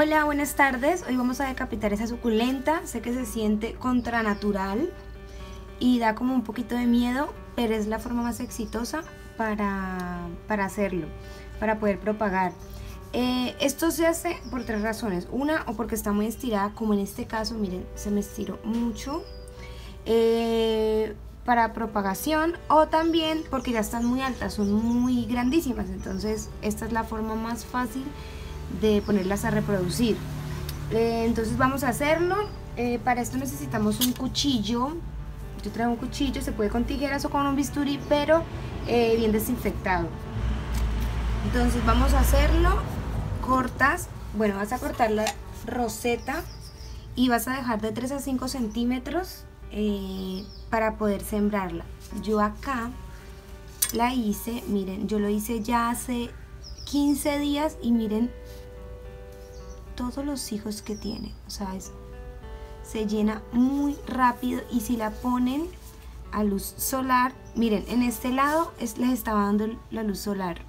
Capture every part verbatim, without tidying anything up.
Hola, buenas tardes. Hoy vamos a decapitar esa suculenta. Sé que se siente contranatural y da como un poquito de miedo, pero es la forma más exitosa para, para hacerlo, para poder propagar. Eh, esto se hace por tres razones. Una, o porque está muy estirada, como en este caso, miren, se me estiró mucho, eh, para propagación, o también porque ya están muy altas, son muy grandísimas, entonces esta es la forma más fácil de ponerlas a reproducir. Eh, entonces vamos a hacerlo. Eh, para esto necesitamos un cuchillo. Yo traigo un cuchillo, se puede con tijeras o con un bisturí, pero eh, bien desinfectado. Entonces vamos a hacerlo. Cortas, bueno, vas a cortar la roseta y vas a dejar de tres a cinco centímetros eh, para poder sembrarla. Yo acá la hice, miren, yo lo hice ya hace quince días y miren todos los hijos que tiene, o sea, es, se llena muy rápido. Y si la ponen a luz solar, miren, en este lado es, les estaba dando la luz solar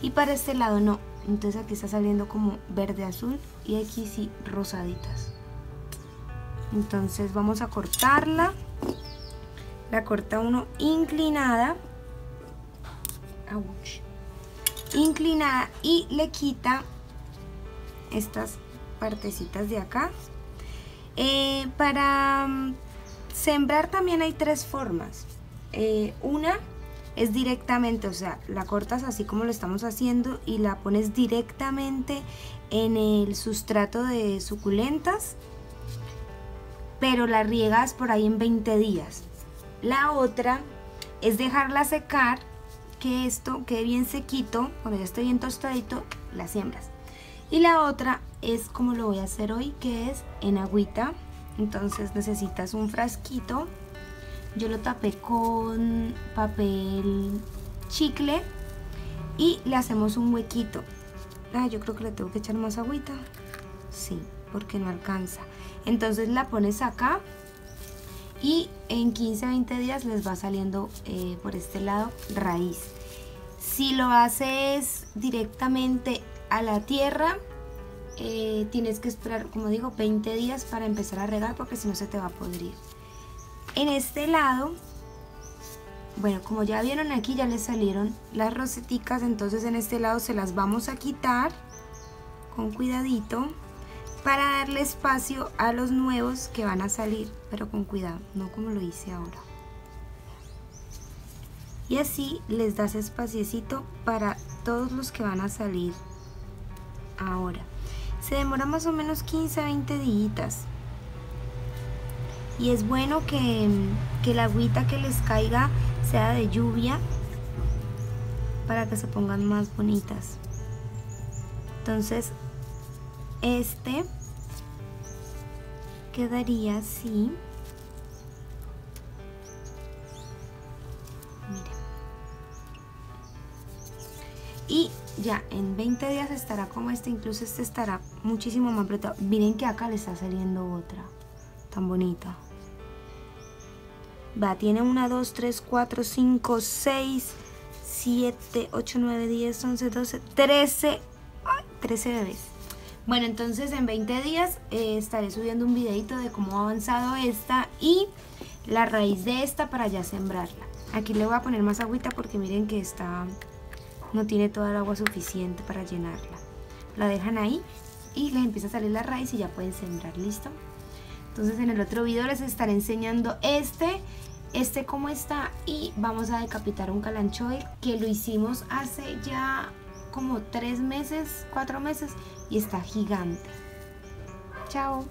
y para este lado no, entonces aquí está saliendo como verde azul y aquí sí rosaditas. Entonces vamos a cortarla. La corta uno inclinada. Ouch. Inclinada, y le quita estas partecitas de acá. Eh, para sembrar también hay tres formas. Eh, una es directamente, o sea, la cortas así como lo estamos haciendo y la pones directamente en el sustrato de suculentas, pero la riegas por ahí en veinte días. La otra es dejarla secar, que esto quede bien sequito, cuando ya esté bien tostadito, la siembras. Y la otra es como lo voy a hacer hoy, que es en agüita. Entonces necesitas un frasquito. Yo lo tapé con papel chicle y le hacemos un huequito. Ah, yo creo que le tengo que echar más agüita. Sí, porque no alcanza. Entonces la pones acá y en quince a veinte días les va saliendo eh, por este lado raíz. Si lo haces directamente a la tierra, eh, tienes que esperar, como digo, veinte días para empezar a regar, porque si no se te va a podrir. En este lado, bueno, como ya vieron aquí, ya les salieron las roseticas, entonces en este lado se las vamos a quitar con cuidadito, para darle espacio a los nuevos que van a salir, pero con cuidado, no como lo hice ahora. Y así les das espaciecito para todos los que van a salir ahora. Se demora más o menos quince a veinte días. Y es bueno que, que la agüita que les caiga sea de lluvia, para que se pongan más bonitas. Entonces este quedaría así. Miren. Y ya en veinte días estará como este. Incluso este estará muchísimo más apretado. Miren que acá le está saliendo otra tan bonita. Va, tiene una, dos, tres, cuatro, cinco, seis, siete, ocho, nueve, diez, once, doce, trece. ¡Ay! trece bebés. Bueno, entonces en veinte días eh, estaré subiendo un videito de cómo ha avanzado esta y la raíz de esta para ya sembrarla. Aquí le voy a poner más agüita porque miren que esta no tiene toda el agua suficiente para llenarla. La dejan ahí y les empieza a salir la raíz y ya pueden sembrar, ¿listo? Entonces en el otro video les estaré enseñando este, este cómo está, y vamos a decapitar un calanchoe que lo hicimos hace ya como tres meses, cuatro meses, y está gigante. Chao.